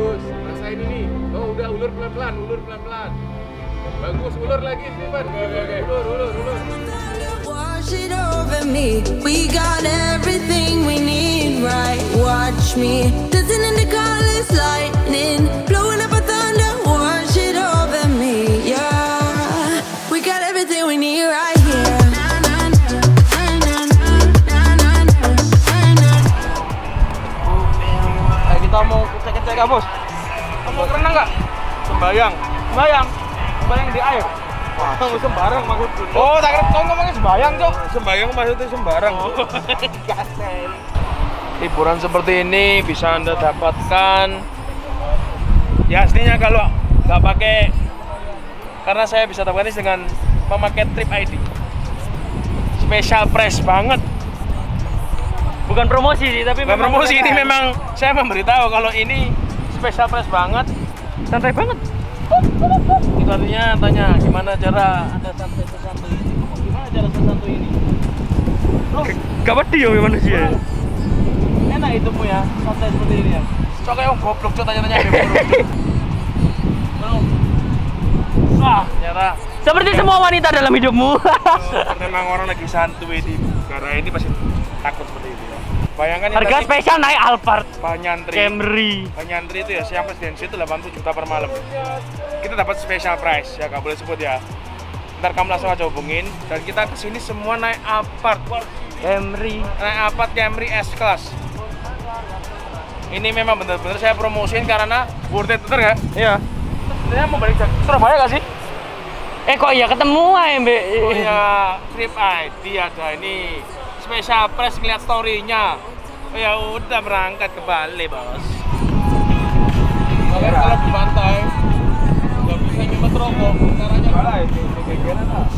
bagus, rasain ini. Oh udah, ulur pelan-pelan. Bagus, ulur lagi Steven. Oke. Ulur. Wash it over me. We got everything we need, right? Watch me. Dancing in the colors, lightning, blowing up a thunder. Wash it over me, yeah. We got everything we need, right? Kita mau cek-cek gak bos? Mau renang gak? Sembayang di air? Wah, mau sembarang maksudnya. Oh, tak kira kau ngomongnya sembayang cok? Sembayang maksudnya sembarang. Hiburan seperti ini bisa Anda dapatkan. Ya aslinya kalau nggak pakai, karena saya bisa dapatkan ini dengan memakai Trip ID. Special price banget. Bukan promosi sih, tapi bukan memang promosi ini memang saya memberitahu kalau ini special price banget, santai banget. Itu artinya tanya gimana cara Anda santai-santai ini? Gimana cara santai ini? Loh, gak pedih ya gimana sih? Enak hidupmu ya, santai seperti ini ya. Cok kayak orang goblok cok tanya-tanya Wah, nyara. Seperti semua wanita dalam hidupmu. Memang orang lagi santuy di negara ini pasti takut seperti itu ya. Bayangkan harga tadi, spesial naik Alphard, Camry. Penyantri itu ya, siang presidensi itu 80 juta per malam. Kita dapat special price ya, nggak boleh sebut ya. Ntar kamu langsung aja hubungin dan kita kesini semua naik Alphard, Camry, S-Class. Ini memang bener-bener saya promosiin karena worth it, bener nggak? Iya. Sebenarnya mau balik Surabaya nggak sih? Kok iya ketemu AMB? Oh iya, Trip ID ada ini. Special press ngeliat story-nya. Oh ya udah berangkat ke Bali, Bos. Kalau di pantai enggak bisa nyemet rokok, caranya malah itu kegegeran lah.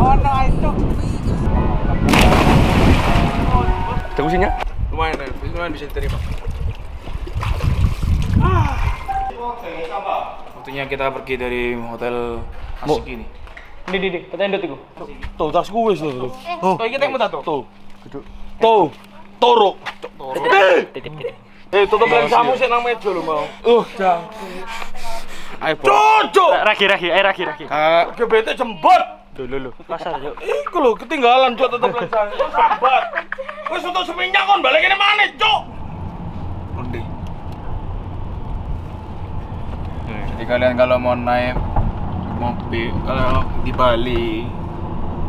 Ono itu. Tegusinya? Lumayan bisa diterima. Waktunya kita pergi dari hotel asik ini. Ini, katanya endot itu. Tuh, tas gue wis lho. Tuh, iki tek muta tuh. Tuh, duduk. Tuh, toro. Titip. Tutup lagi samu sik nang meja lho mau. Dah. Ayo, Bos. Cocok. Ragi. Gebete jembot. Lho. Pasar yuk. Iku lho ketinggalan cok tutup lagi. Sabar. Wis untuk Seminyak kon balik kene maneh, cok. Endi? Jadi kalian kalau mau naik mobil, kalau di Bali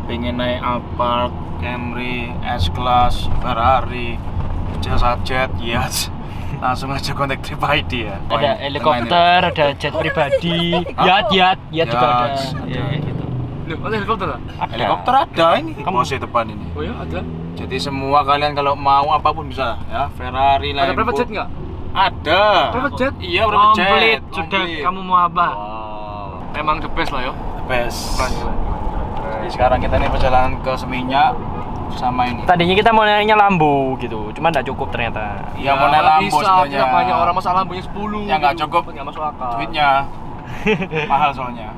pengen naik Alphard, Camry, S-Class, Ferrari, jet, yes, langsung aja kontak Trip ID ya. Ada helikopter, ada jet pribadi, yacht juga ada. Iya gitu. Ada helikopter? Helikopter ada ini. Kamu sih depan ini. Oh ya ada. Jadi semua kalian kalau mau apapun bisa ya. Ferrari, Lambo. Ada private jet nggak? Ada. Private jet? Iya private jet. Komplit. Sudah kamu mau apa? Emang the best lah yo. The best. Jadi sekarang kita nih perjalanan ke Seminyak sama ini. Tadinya kita mau naiknya Lambo gitu, cuman nggak cukup ternyata. Iya mau naik Lambo sebenarnya. Banyak orang masalah Lambonya 10. Ya nggak cukup. Nggak masuk akal. Duitnya mahal soalnya.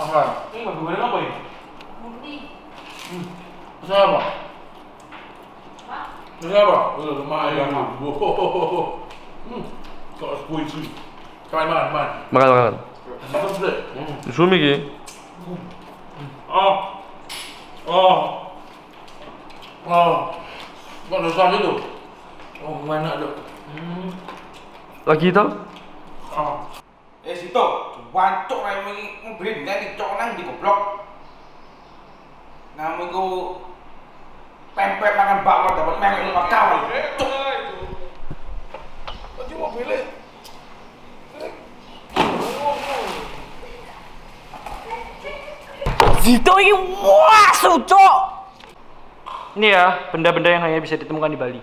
Apa? Ini mau goreng apa ya? Murni. Terus apa? Lumayan. Kok squishy. Makan. Sumi ki. Kok dosa gitu? Oh, mana dok? Lagi itu? Situ, wancok rai ngebrin kan dicok nang di goblok. Namaku pempek makan bakwan dapat melek lu kawal. Cuk. Kok cuma beli? Zito ini wah suco. Ini ya benda-benda yang hanya bisa ditemukan di Bali.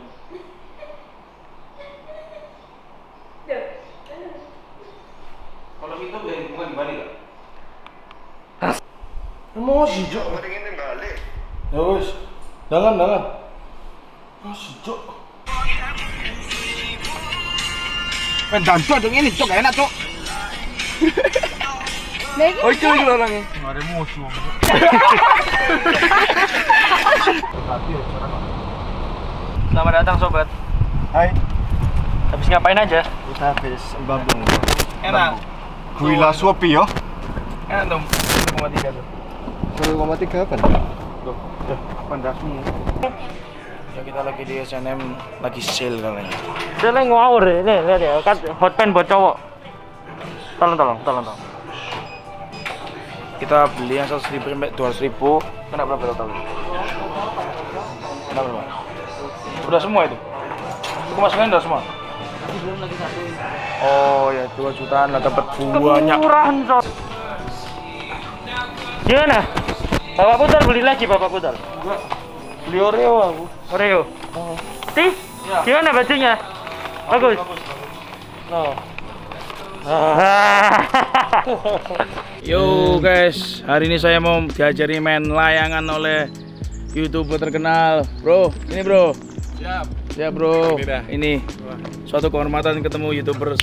Kalau itu bisa ditemukan di Bali nggak? Mau suco? Pengen di Bali. Ya wes, jangan. Mau suco? Pedan cok dong ini cok enak cok. Oh itu orangnya. Nggak ada musuh. Selamat datang sobat. Hai. Habis ngapain aja? Kita habis embabung. Enak. Gila suapi yo. Enak dong. 1,3 tuh. 1,3 apa? Tuh, pandasmu. Ya, kita lagi di SNM lagi sale kali ini. Sale ngawur ini, lihat ya, kan hot pen buat cowok. Tolong. Kita beli yang 100.000 sampai 200.000. Kena berapa total? Kena berapa? Udah semua itu? Itu masukin udah semua? Belum lagi satu. Oh ya, 2 jutaan lah dapat banyak. Murahan, Sob. Gimana? Bapak putar beli lagi, Bapak putar. Beli Oreo aku. Oreo. Oh. Tis? Ya. Gimana bajunya? Bagus. Oh. Yo guys, hari ini saya mau diajari main layangan oleh YouTuber terkenal. Bro, ini bro. Siap bro. Ini suatu kehormatan ketemu YouTuber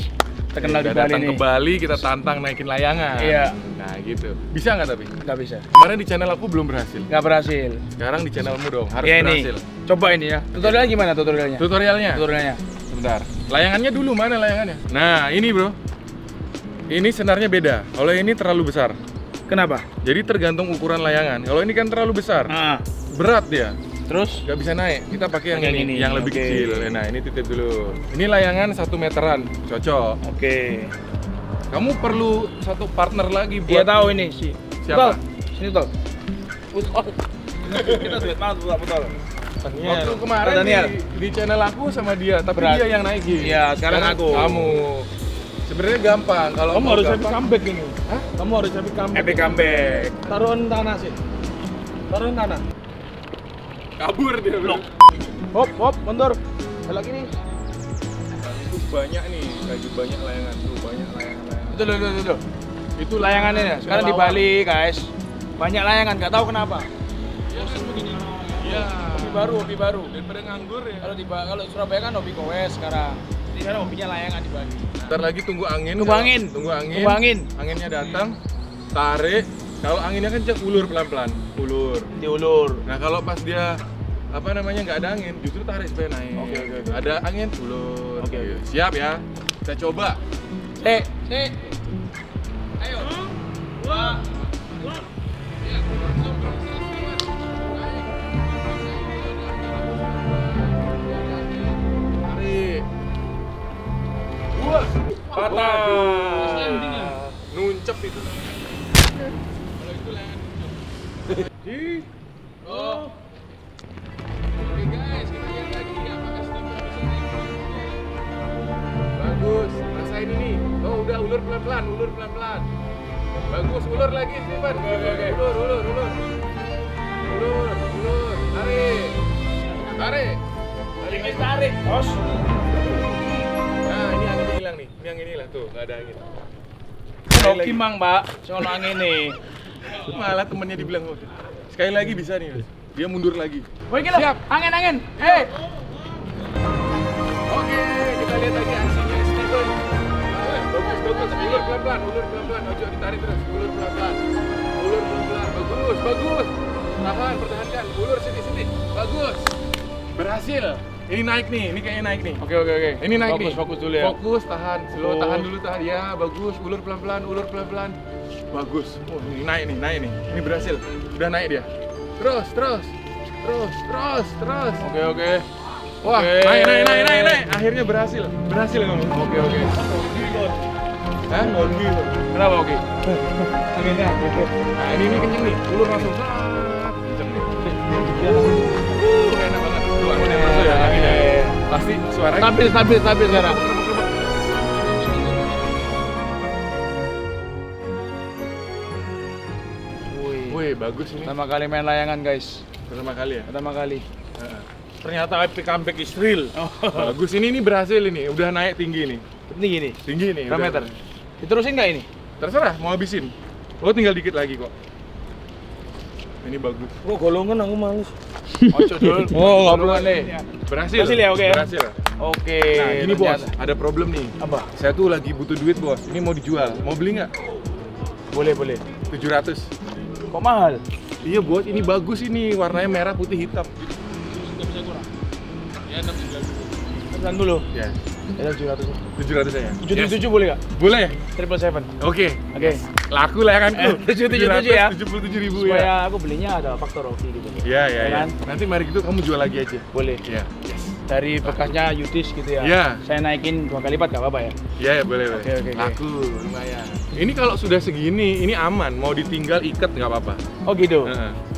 terkenal di Bali. Datang ke Bali, kita tantang naikin layangan. Iya. Nah gitu. Bisa nggak tapi? Nggak bisa. Kemarin di channel aku belum berhasil. Nggak berhasil. Sekarang di channelmu dong, harus ya, berhasil. Ini. Coba ini ya. Tutorialnya gimana tutorialnya? Tutorialnya. Sebentar. Layangannya dulu, mana layangannya? Nah ini bro. Ini senarnya beda. Kalau ini terlalu besar. Kenapa? Jadi tergantung ukuran layangan. Kalau ini kan terlalu besar, berat dia. Terus? Gak bisa naik. Kita pakai yang ini, yang lebih kecil. Nah ini titip dulu. Ini layangan 1 meteran, cocok. Oke. Kamu perlu satu partner lagi buat. Iya tahu ini si. Siapa? Sini tol. Kita duet banget betul. Waktu kemarin di channel aku sama dia, tapi dia yang naikin. Iya, sekarang aku. Kamu. Sebenarnya gampang kalau kamu harus epic comeback ini. Hah? Kamu harus epic comeback. Taruhin tanah sih. Kabur dia blok. Hop, mundur. Belok ini. Itu banyak nih, banyak layangan tuh, banyak layangan. Itu loh. Itu layangannya ya. Sekarang di Bali, guys. Banyak layangan, nggak tahu kenapa. Iya, kan begini. Iya. Hobi baru. Daripada nganggur ya. Kalau Surabaya kan hobi kowe sekarang. Di sana hobinya layangan di Bali. Ntar lagi tunggu angin. Anginnya datang, tarik. Kalau anginnya kan ulur pelan-pelan. Diulur. Nah, kalau pas dia nggak ada angin, justru tarik supaya naik. Oke. Ada angin, ulur. Oke. Siap ya. Kita coba. Ayo. 2, 3. Patah. Nuncep itu. Kalau itu layangan nuncep. Oke guys, kita lihat lagi apakah setimpal bisa naik. Bagus, rasain ini. Udah ulur pelan-pelan. Bagus, ulur lagi setimpal. Ulur. Tarik. Bos. Nah, ini anginnya hilang nih. Ini anginnya hilang tuh, nggak ada angin. Oke, Mang, Pak. Soal angin nih. Malah temennya dibilang, sekali lagi bisa nih. Dia mundur lagi. Siap. Angin. Hei. Oke, kita lihat lagi aksinya Steven. Bagus. Ulur pelan-pelan. Ojo ditarik terus. Ulur pelan-pelan. Bagus. Tahan, pertahankan. Ulur sini. Bagus. Berhasil. Ini naik nih, ini kayaknya naik nih. Oke. Ini naik nih. Fokus dulu ya. Fokus, tahan dulu. Ya, bagus. Ulur pelan-pelan. Bagus. Oh, ini naik nih. Ini berhasil. Udah naik dia. Terus. Oke. Wah, naik. Akhirnya berhasil kamu. Oke. Hah? Kenapa oke? Anginnya. Nah, ini kenceng nih. Ulur langsung. Kenceng nih. Enak banget. Anginnya masuk ya, anginnya pasti suaranya stabil sekarang. Wih, bagus ini. Pertama kali main layangan guys. Pertama kali. Ternyata epic comeback is real. Bagus ini berhasil ini. Udah naik tinggi nih. Berapa meter? Diterusin nggak ini? Terserah, mau habisin. Lo tinggal dikit lagi kok. Ini bagus. Golongan aku males. Ojo dul. Enggak perlu nih. Berhasil ya, oke. Oke. Nah, gini bos, ada problem nih. Apa? Saya tuh lagi butuh duit, Bos. Ini mau dijual. Mau beli nggak? Boleh. 700. Kok mahal? Iya, Bos. Ini bagus ini. Warnanya merah, putih, hitam. Enggak bisa kurang. Ya 690. Ya. Ada 700. 700 aja. 777 boleh enggak? Boleh. 777. Oke. Oke. Laku layanganku. 777 ya. 77.000 ya. Supaya aku belinya ada faktor OVO gitu. Iya, iya, iya. Nanti mari gitu kamu jual lagi aja. Boleh. Iya. Dari bekasnya Yudis gitu ya. Iya. Saya naikin 2 kali lipat enggak apa-apa ya? Iya, ya, boleh, boleh. Oke. Laku lumayan. Ini kalau sudah segini, ini aman, mau ditinggal ikat nggak apa-apa. Oh gitu?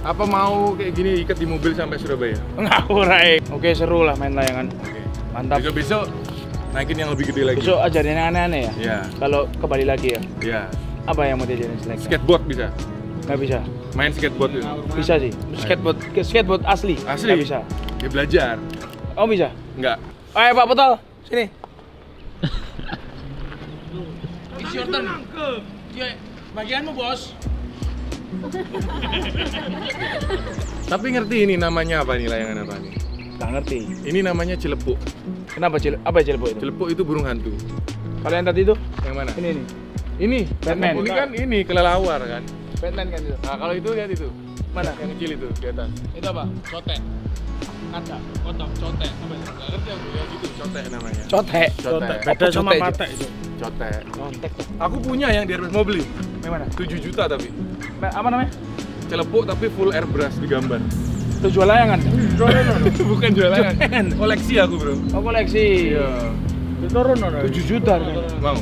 Apa mau kayak gini ikat di mobil sampai Surabaya? Enggak, urai. Oke, seru lah main layangan. Oke. Mantap. Besok-besok naikin yang lebih gede lagi. Besok ajarin yang aneh-aneh ya? Iya. Kalau ke Bali lagi ya? Iya. Apa yang mau diajarin selain? Skateboard bisa? Nggak bisa. Main skateboard itu? Bisa sih. Skateboard asli? Asli? Nggak bisa. Ya belajar. Oh bisa? Nggak. Ayo Pak Petol, sini. It's your turn. Bagianmu bos. Tapi ngerti ini namanya apa nih, layangan apa nih? Nggak ngerti. Ini namanya celepuk. Kenapa celepuk? Apa ya celepuk itu? Celepuk itu burung hantu. Kalau yang tadi itu? Yang mana? Ini nih. Ini? Batman. Ini kan ini, kelelawar kan? Batman kan itu? Nah kalau itu lihat itu. Mana? Yang kecil itu, di atas. Itu apa? Cotek. Kaca, kotak, cotek. Apa ya? Nggak ngerti aku ya gitu, cotek namanya. Cotek? Cotek. Beda sama patek itu. Cotek. Cotek. Aku punya yang di airbrush, mau beli. Yang mana? 7 juta tapi. Apa namanya? Celepuk tapi full airbrush digambar. Itu jual layangan? Jual layangan. Bukan jual layangan. Koleksi aku, Bro. Oh, koleksi. Iya. Turun 7 juta. Mau?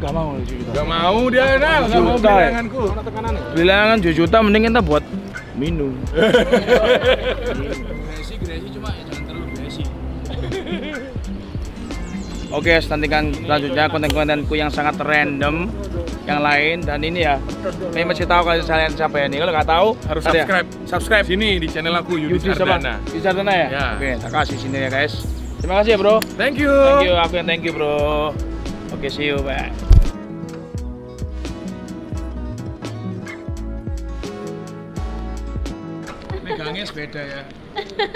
Enggak mau 7 juta. Enggak mau dia, enggak mau beli layanganku. Beli layangan 7 juta mending kita buat minum. Gresi cuma jangan terlalu gresi. Oke, nantikan selanjutnya konten-kontenku yang sangat random, yang lain dan ini ya. Kalian mesti tahu kalau kalian siapa ya nih. Kalau nggak tahu harus subscribe. Ya? Subscribe sini di channel aku Yudist Ardhana. Yudist Ardhana ya? Ya. Oke, terima kasih sini ya guys. Terima kasih ya bro. Thank you. Thank you, aku yang thank you bro. Oke, see you, bye. Megangnya sepeda ya.